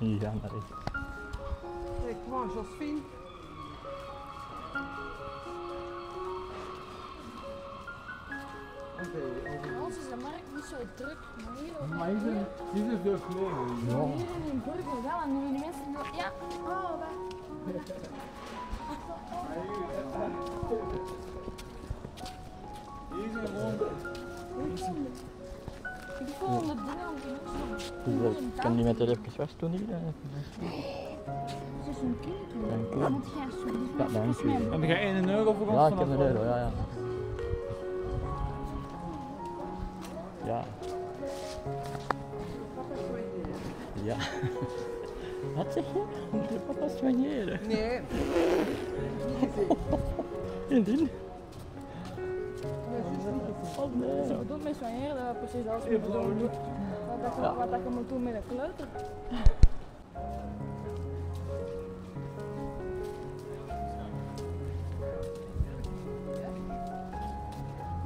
Ja, maar ik. Kijk, mooi, Josephine. Oké. Bij ons is de markt niet zo druk, maar hier. Maar hier is dus meer. Ja. Hier in een burger wel, en nu de mensen. Ja, oh, hier zijn honden. Ik voel onder de dingen. Kan die met de even vast doen hier? Het is een kind. Dank je. Ja, dank je. Heb je €1 voor ons? Ja, ik heb €1, ja. Ja. Ja. Wat zeg je? Moet je papa soigneren? Nee. Indien? Ze bedoelt met soigneren precies als je bedoelt. Wat je moet doen met een kleuter.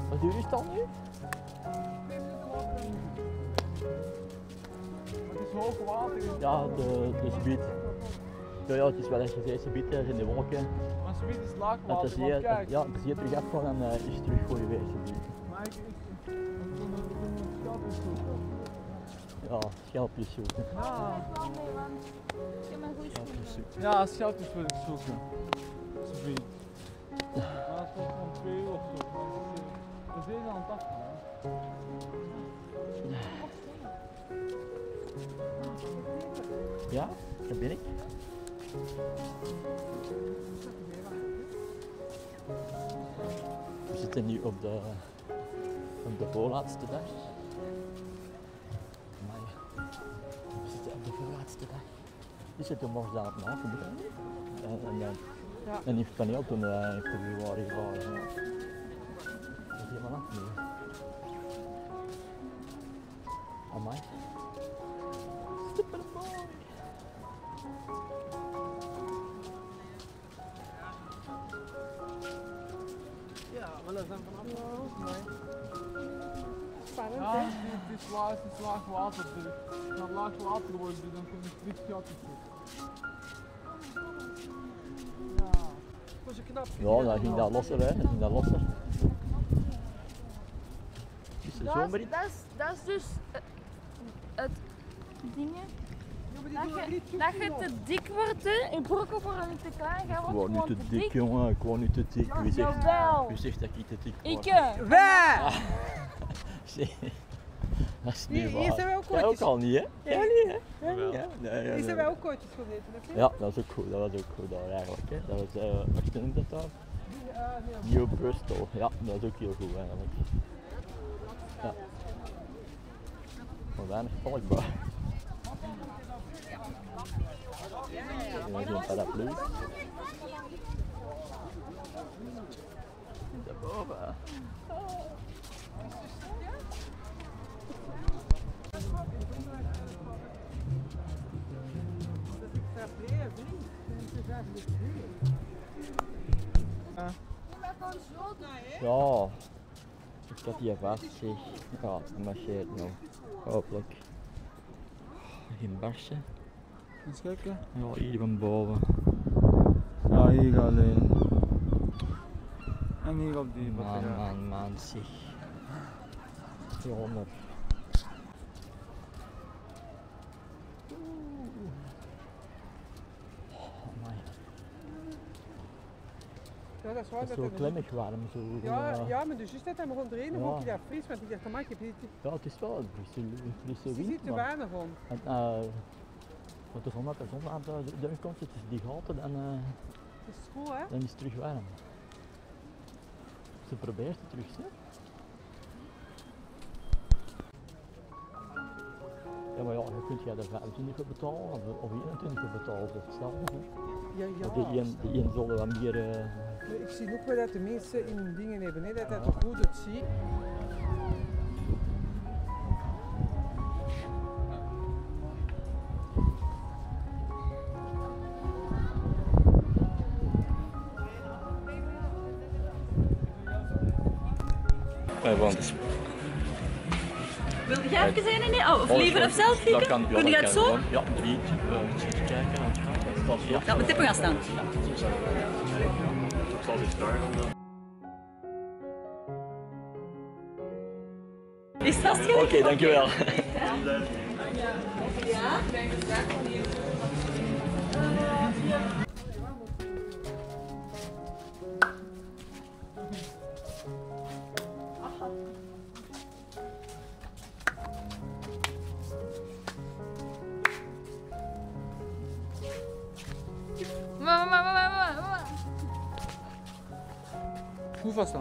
Wat duur is het dan nu? Hoog water? Ja, het gebied. Ja, het is wel een gezegd gebied in de wolken. Maar het gebied is laagwater, is hier, kijk. Ja, het is hier terug afgaan en is terug voor je geweest. Maar ik schelpjes zoeken. Ja, schelpjes zoeken. Ah. Ja, schelpjes wil ik zoeken. Sophie. Maar het kost van €2 of zo. Dat is aan het afgaan. Ja, dat ben ik. We zitten nu op de voorlaatste dag. Amai. We zitten op de voorlaatste dag. We zitten morgenavond. En die van jou toen in februari waren. Dat is helemaal af nu. Amai. Dat zijn van allemaal roos, mooi. Spannend, hè? Ja, het is laag water. Als het laag water wordt, dan komt het niet gaten terug. Ja, dat was een knapje. Ja, dan ging dat losser, hè. Dat is dus het ding. Dat je te dik wordt, hè? In brokken voor een te klein. Ik word nu te dik, jongen. Ik word nu te dik. Wie zegt dat ik te dik word? Ik! Wij! Dat is niet waar. Hier zijn wij ook koortjes. Ook al niet, hè? Ja, niet, hè? Ja, hier zijn wij ook koortjes voor eten. Ja, dat is ook goed. Daar, eigenlijk. Hè. Dat was, wat noemt dat daar? New Bristol. Ja, dat is ook heel goed eigenlijk. Ja. Maar weinig volkbaar. Ja, ik ben paraplu. Daarboven. Ja, ik heb hier vast. Ja, het marcheert nog. Hopelijk. Geen barsje. Eens kijken. Ja, hier van boven. Ja, hier alleen. En hier op die batterij. Man, zeg. 200. Oh, man. Ja, dat is waar. Het is zo klemmig warm. Zo, ja, maar dus juist dat hij begon te regenen, vond ik dat fris, want ik dacht, man, ik heb niet... Ja, het is wel een frisse wind, ziet te weinig om. Want de zon dat er zon aan de komt, het is die gaten, dan, het is goed, hè? Dan is het terug warm. Ze probeert het terug, hè? Ja, maar ja, je kunt jij er 25 voor betalen of 21 voor betalen, dat is hetzelfde. Ja. Die een zullen wat meer... Ik zie ook wel dat de meesten in hun dingen hebben, hè? Dat het goed ziet. Wil jij even zijn? Nee? Oh, of liever of zelf kieken? Kun je dat zo? Ja, drie. Kijken. Ja, op de tippen gaan staan. Ik zal dit daar. Is dat scherp? Oké, dankjewel. Ja, ik ben graag opnieuw. Mama. Hoe was dat?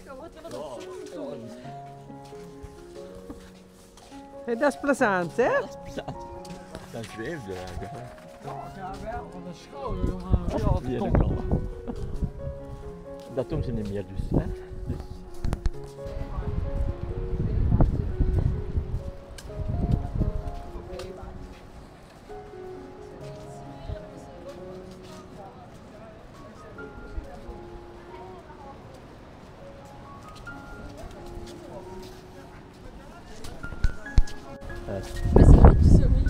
Stop. Oh. Hey, dat is plezant, hè? Dat is plezant. Dat zweeft eigenlijk. Ja, wel, wat een school, jongen. Ja, dat komt. Dat doen ze niet meer, dus. Hè? Mas eu não disse a mim.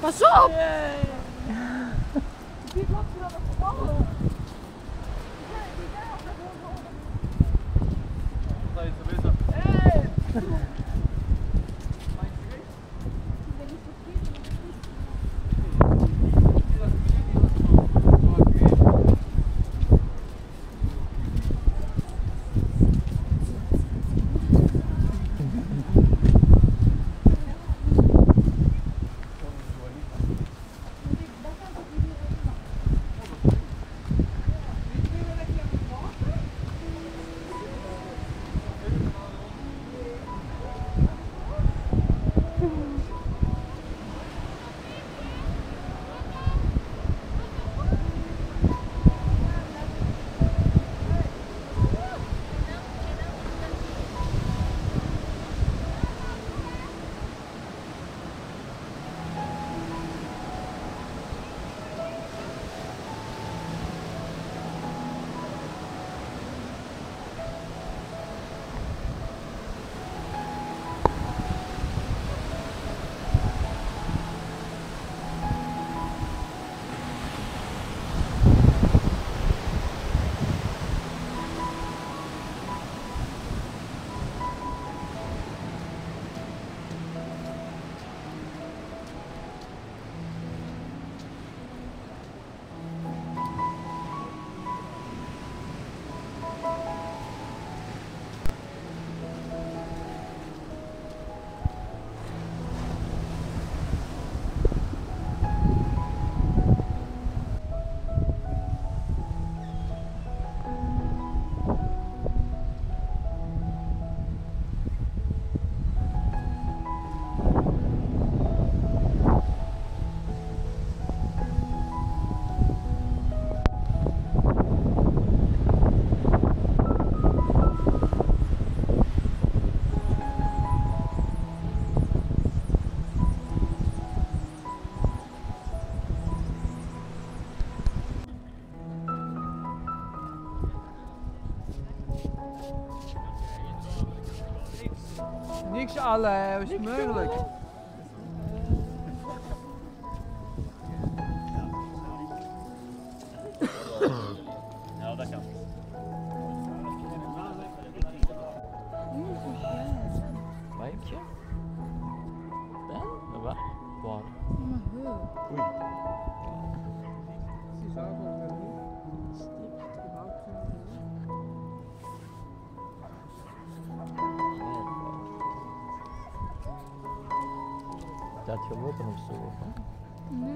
Pas op! Die blok is aan het vallen. Wat is er bezig? Hé! Niks alle, is mogelijk. Nou, dat kan. Dat je lopen of zo? Nee.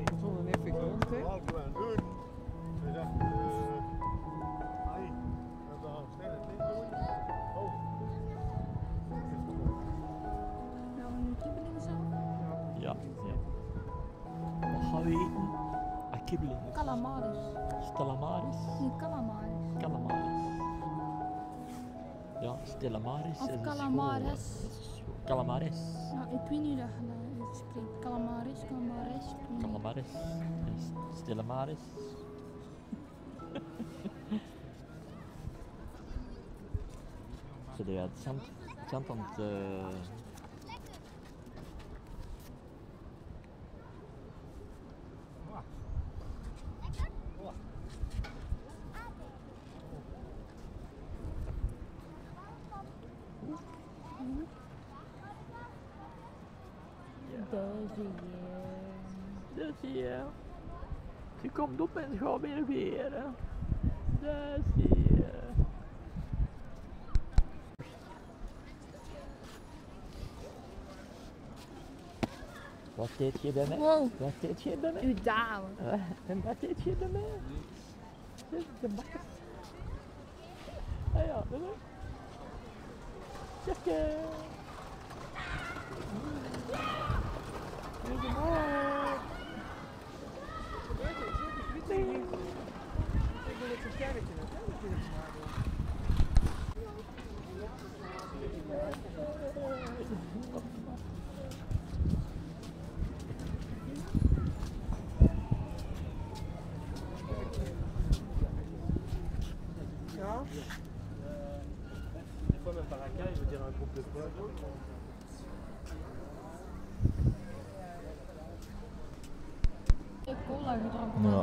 Ik vond het even grond, hè? Ja, ja. Wat gaan we eten? Kibbeling. Calamaris. Calamaris? Nee, calamaris. Calamaris. Ja, calamaris. Of calamares. Calamares. Nou, ik weet niet hoe je spreekt. Calamaris, calamares. Calamares. Calamaris. Zullen we het zand aan het... Daar zie je. Je komt op en gaat weer. Daar zie je. Wat deed je bij mij? Wow. Wat deed je bij mij? Uw dame. En wat deed je bij mij? Dit is de bakker. Ah ja, dat is het. Tjake. Ja.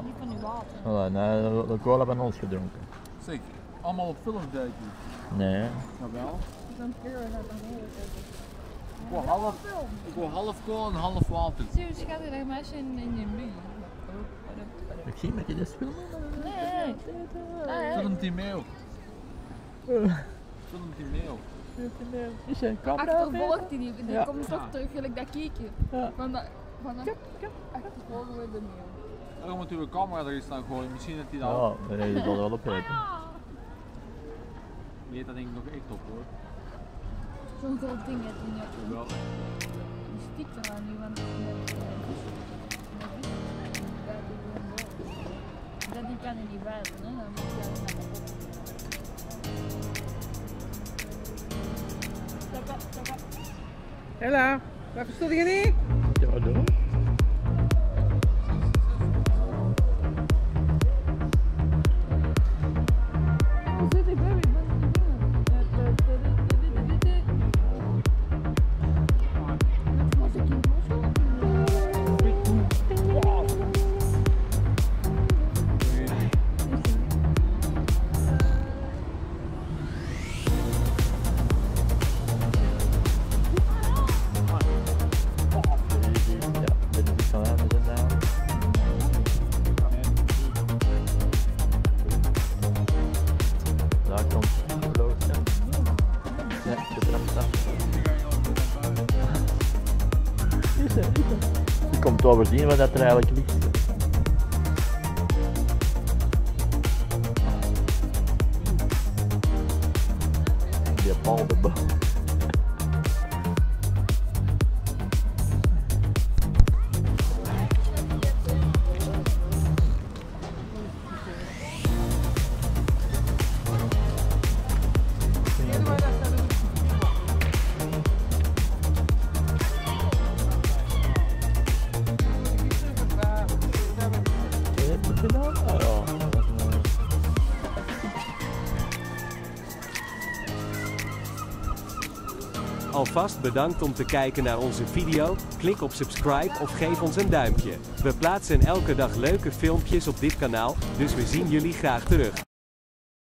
Niet van uw water. Voilà, nee, de cola hebben ons gedronken. Zeker. Allemaal op filmduikje. Nee. Jawel. Ik wil half cola en half water. Zie je schattig meisje in je muur. Ik zie met je dit filmen. Nee. Filmt die mail. Filmt die mail. Is een camera. Achtervolgt die niet. Die komt toch terug, gelijk dat kiekje. Achtervolgen we de mail. Daarom moet u een camera er eens aan gooien, misschien dat hij daar... Ja, dan heb je dat wel op heen. Die heet dat denk ik nog echt op hoor. Zo'n groot ding heeft hij niet op. Die stikt er aan nu, want... Dat die kan je niet buiten, hè. Dan moet je dat naar boven. Stop op. Hela, wat verstoot je niet? Ja, doe. Je komt overzien wat dat er eigenlijk ligt. Die bal de bal. Alvast bedankt om te kijken naar onze video, klik op subscribe of geef ons een duimpje. We plaatsen elke dag leuke filmpjes op dit kanaal, dus we zien jullie graag terug.